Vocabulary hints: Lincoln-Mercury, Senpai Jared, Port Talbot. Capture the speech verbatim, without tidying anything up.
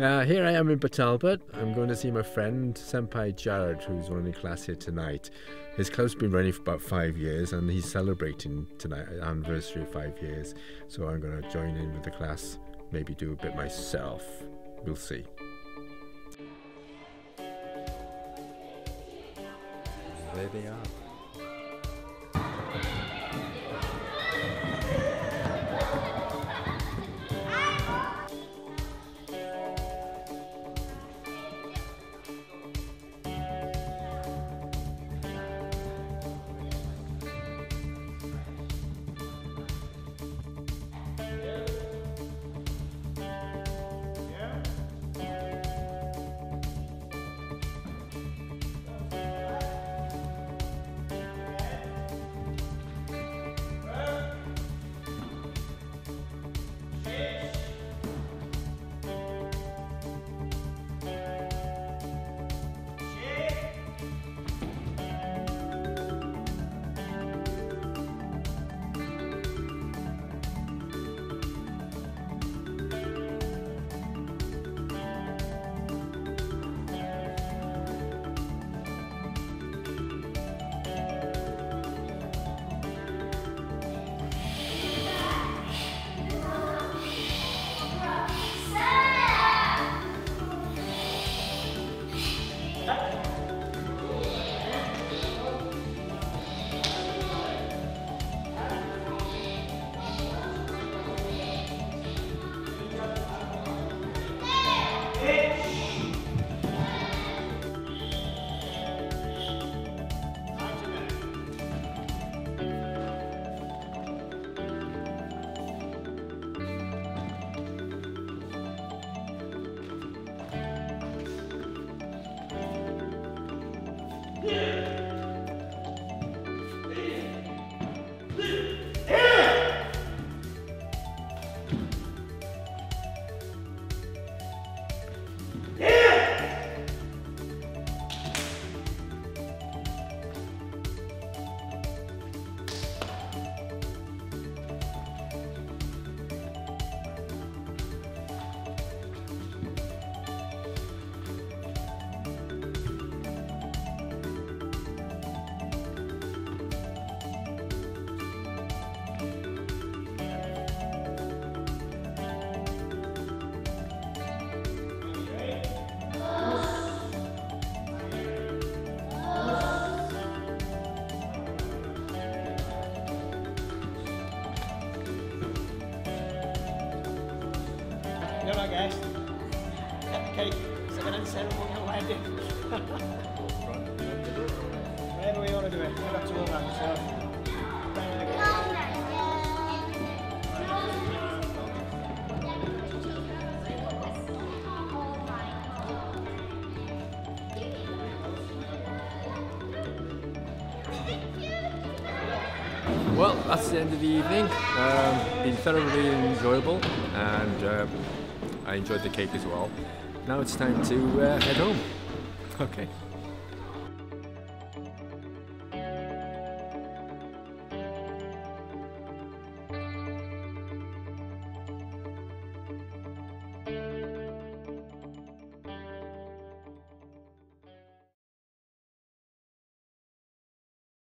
Uh, here I am in Port Talbot. I'm going to see my friend Senpai Jared, who's running class here tonight. His club's been running for about five years and he's celebrating tonight, an anniversary of five years. So I'm going to join in with the class, maybe do a bit myself. We'll see. There they are. Hello guys, got the cake, second ceremonial wedding. Whatever we want to do it, we're up to all that, so. Well, that's the end of the evening. Um, been thoroughly enjoyable and um, I enjoyed the cake as well. Now it's time to uh, head home. Okay.